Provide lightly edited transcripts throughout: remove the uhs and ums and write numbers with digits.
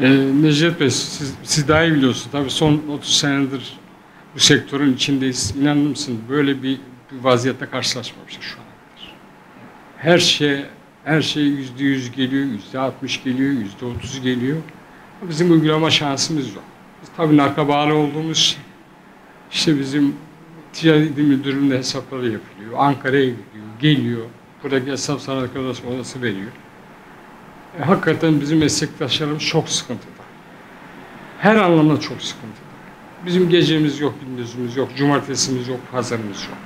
Necdet Bey, siz daha iyi biliyorsunuz. Tabii son 30 senedir bu sektörün içindeyiz. İnanır mısın? Böyle bir vaziyette karşılaşmamıştık şu ana kadar. Her şey %100 geliyor, %60 geliyor, %30 geliyor. Bizim uygulama şansımız yok. Biz tabii narka bağlı olduğumuz, işte bizim Ticaret İl Müdürlüğü'nde hesapları yapılıyor. Ankara'ya gidiyor, geliyor. Buradaki hesap sanat arkadaş odası veriyor. Hakikaten bizim meslektaşlarımız çok sıkıntıda. Her anlamda çok sıkıntıda. Bizim gecemiz yok, gündüzümüz yok, cumartesimiz yok, pazarımız yok.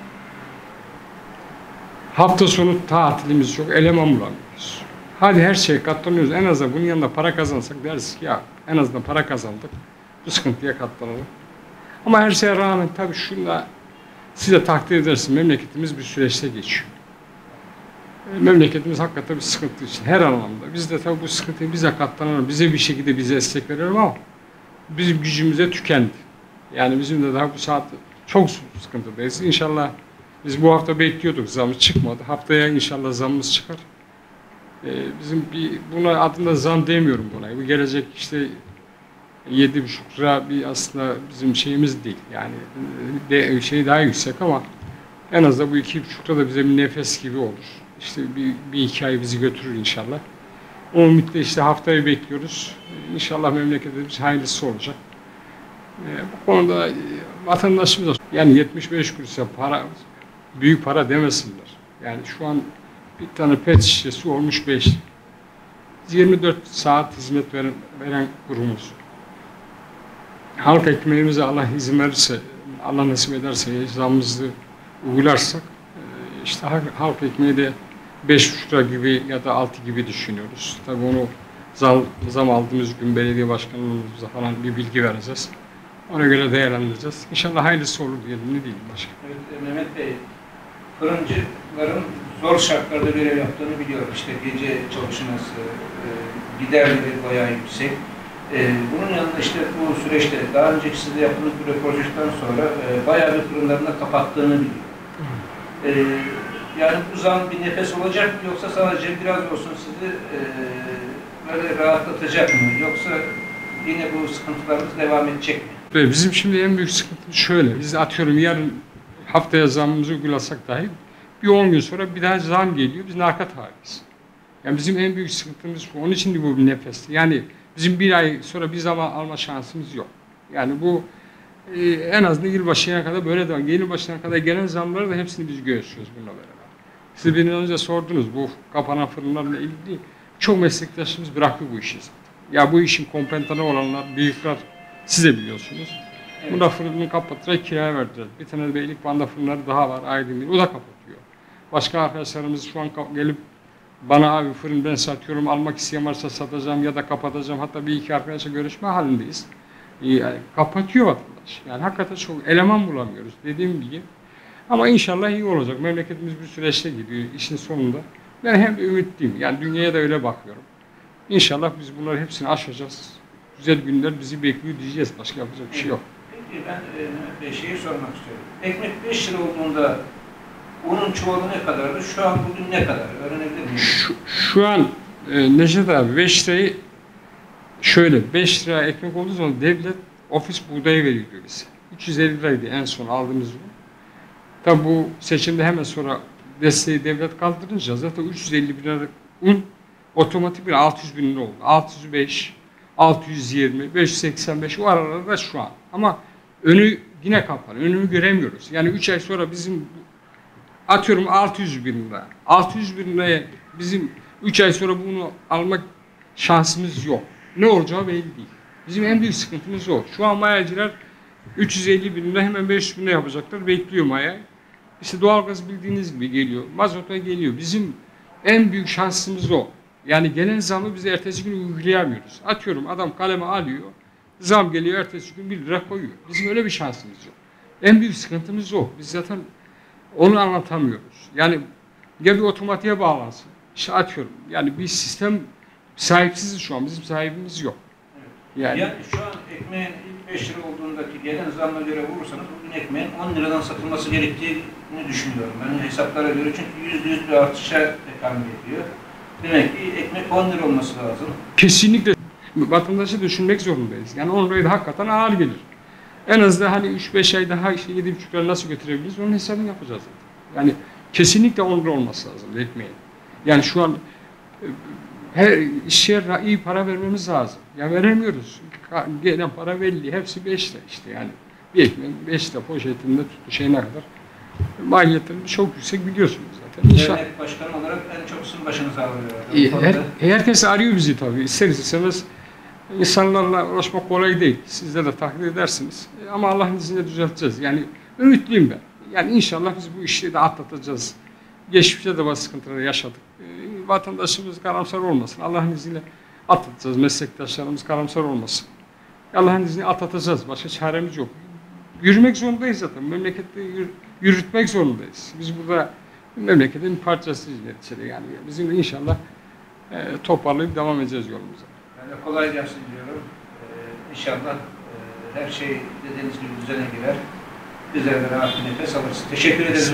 Hafta sonu tatilimiz yok, eleman bulamıyoruz. Hadi her şeye katlanıyoruz. En azından bunun yanında para kazansak deriz ki ya en azından para kazandık. Bu sıkıntıya katlanalım. Ama her şeye rağmen tabii şunla siz de takdir edersiniz, memleketimiz bir süreçte geçiyor. Memleketimiz hakikaten bir sıkıntı için her anlamda. Biz de tabii bu sıkıntıyı bize katlanalım, bize bir şekilde bize destek verelim ama bizim gücümüze tükendi. Yani bizim de daha bu saat çok sıkıntıdayız. İnşallah biz bu hafta bekliyorduk, zamımız çıkmadı. Haftaya inşallah zamımız çıkar. Bizim buna adında zam demiyorum buna. Bu gelecek işte 7,5 lira bir aslında bizim şeyimiz değil. Yani de, şey daha yüksek ama en azından bu 2,5 lira da bize bir nefes gibi olur. İşte bir hikaye bizi götürür inşallah. O ümitle işte haftayı bekliyoruz. İnşallah memleketimiz hayırlısı olacak. Bu konuda vatandaşımız yani 75 kuruşa para, büyük para demesinler. Yani şu an bir tane pet şişesi olmuş 5. 24 saat hizmet veren kurumuz. Halk ekmeğimize Allah izin verirse, Allah nasip ederse, eczamımızı uygularsak, İşte halk ekmeği de 5,5 lira gibi ya da 6 gibi düşünüyoruz. Tabii onu zam aldığımız gün belediye başkanımıza falan bir bilgi vereceğiz. Ona göre değerlendireceğiz. İnşallah hayırlısı olur diyelim, ne diyeyim başka. Evet, Mehmet Bey, fırıncıların zor şartlarda görev yaptığını biliyorum. İşte gece çalışması, giderleri bayağı yüksek. Bunun yanında işte bu süreçte daha önceki sizde yaptığınız bir röportajdan sonra bayağı bir fırınlarını da kapattığını biliyorum. Yani bu zam bir nefes olacak mı yoksa sadece biraz olsun sizi böyle rahatlatacak mı yoksa yine bu sıkıntılarımız devam edecek mi? Bizim şimdi en büyük sıkıntı şöyle, biz atıyorum yarın haftaya zamımızı uygulasak dahi bir 10 gün sonra bir daha zam geliyor, biz narka tabiyiz. Yani bizim en büyük sıkıntımız bu, onun için de bu bir nefes. Yani bizim bir ay sonra bir zam alma şansımız yok. Yani bu en azından yılbaşına kadar böyle devam. Yılbaşına kadar gelen zamları da hepsini biz göğüslüyoruz bununla beraber. Siz beni önce sordunuz bu kapanan fırınlarla ilgili. Çok meslektaşımız bıraktı bu işi zaten. Ya bu işin kompentanı olanlar, büyükler siz de biliyorsunuz. Evet. Bunda fırını kapattılar, kiraya verdiler. Bir tane Beylikbanda fırınları daha var, Aydın'ın. O da kapatıyor. Başka arkadaşlarımız şu an gelip bana abi fırın ben satıyorum, almak isteyen varsa satacağım ya da kapatacağım. Hatta bir iki arkadaşla görüşme halindeyiz. Yani kapatıyor vatandaş. Yani hakikaten çok eleman bulamıyoruz dediğim gibi. Ama inşallah iyi olacak. Memleketimiz bir süreçte gidiyor işin sonunda. Ben hem ümitliyim. Yani dünyaya da öyle bakıyorum. İnşallah biz bunları hepsini aşacağız. Güzel günler bizi bekliyor diyeceğiz. Başka yapacak bir şey yok. Peki ben şeyi sormak istiyorum. Ekmek 5 lira olduğunda onun çuvalı ne kadardı? Şu an bugün ne kadar? Öğrenebilir miyim? Şu an Necdet abi 5 lirayı şöyle 5 lira ekmek olduğu zaman devlet ofis buğdayı veriyor bize. 350 liraydı en son aldığımız gün. Tabi bu seçimde hemen sonra desteği devlet kaldırınca zaten 350 bin liralık un otomatik bir 600 bin lira oldu. 605, 620, 585 o aralarda şu an. Ama önü yine kapalı. Önünü göremiyoruz. Yani 3 ay sonra bizim atıyorum 600 bin lira. 600 bin liraya bizim 3 ay sonra bunu almak şansımız yok. Ne olacağı belli değil. Bizim en büyük sıkıntımız o. Şu an mayacılar 350 bin lira hemen 500 bin lira yapacaklar. Bekliyor maya. İşte doğalgaz bildiğiniz gibi geliyor. Mazota geliyor. Bizim en büyük şansımız o. Yani gelen zamı biz ertesi gün uygulayamıyoruz. Atıyorum adam kaleme alıyor. Zam geliyor ertesi gün 1 lira koyuyor. Bizim öyle bir şansımız yok. En büyük sıkıntımız o. Biz zaten onu anlatamıyoruz. Yani ya bir otomatiğe bağlansın. İşte atıyorum. Yani bir sistem sahipsiziz şu an. Bizim sahibimiz yok. Evet. Yani şu an ekmeğin 5 lira olduğundaki gelen zamla göre vurursanız bugün ekmeğin 10 liradan satılması gerektiğini düşünüyorum. Ben hesaplara göre çünkü %100 bir artışa tekabül ediyor. Demek ki ekmek 10 lira olması lazım. Kesinlikle. vatandaşı düşünmek zorundayız. Yani onun rayı da hakikaten ağır gelir. En azından hani 3-5 ay daha işte 7,5 lira nasıl götürebiliriz onun hesabını yapacağız. Yani kesinlikle 10 lira olması lazım ekmeğin. Yani şu an her işe iyi para vermemiz lazım. Ya veremiyoruz. Gelen para belli. Hepsi 5 lira işte yani. Bir ekmeğin 5 lira poşetinde tuttu şeyine kadar. Maliyetlerini çok yüksek biliyorsunuz zaten. Devlet başkanı olarak en çok sizin başınıza ağrıyor. Herkes arıyor bizi tabii. İster istemez insanlarla uğraşmak kolay değil. Sizler de takdir edersiniz. Ama Allah'ın izniyle düzelteceğiz. Yani ümitliyim ben. Yani inşallah biz bu işi de atlatacağız. Geçmişte de bazı sıkıntıları yaşadık. Vatandaşımız karamsar olmasın. Allah'ın izniyle atlatacağız. Meslektaşlarımız karamsar olmasın. Allah'ın izniyle atlatacağız. Başka çaremiz yok. Yürümek zorundayız zaten. Memlekette yürütmek zorundayız. Biz burada memleketin parçasıyız neticede yani. Bizim de inşallah toparlayıp devam edeceğiz yolumuza. Ben de kolay gelsin diyorum. İnşallah her şey dediğiniz gibi düzene girer. Bizler de rahat bir nefes alırız. Teşekkür ederiz.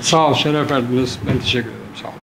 Sağ ol, şeref verdiniz. Ben teşekkür ederim. Sağ ol.